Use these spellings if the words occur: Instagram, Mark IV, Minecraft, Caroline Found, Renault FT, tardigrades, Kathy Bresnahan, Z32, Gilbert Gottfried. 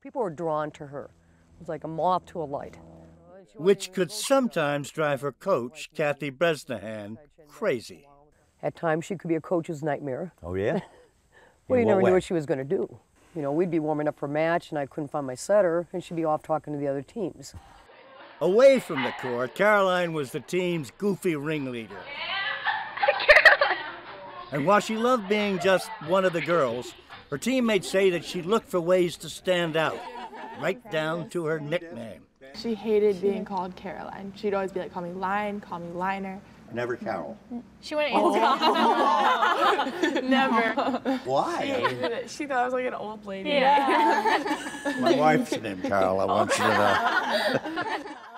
People were drawn to her. It was like a moth to a light. Which could sometimes drive her coach, Kathy Bresnahan, crazy. At times she could be a coach's nightmare. Oh, yeah? Well, you never knew what she was going to do. You know, we'd be warming up for a match and I couldn't find my setter, and she'd be off talking to the other teams. Away from the court, Caroline was the team's goofy ringleader. And while she loved being just one of the girls, her teammates say that she looked for ways to stand out, right down to her nickname. She hated being called Caroline. She'd always be like, call me Line, call me Liner. Never Carol. She wouldn't answer. Oh. Never. Why? She thought I was like an old lady. Yeah. My wife's named Carol, I want you to know.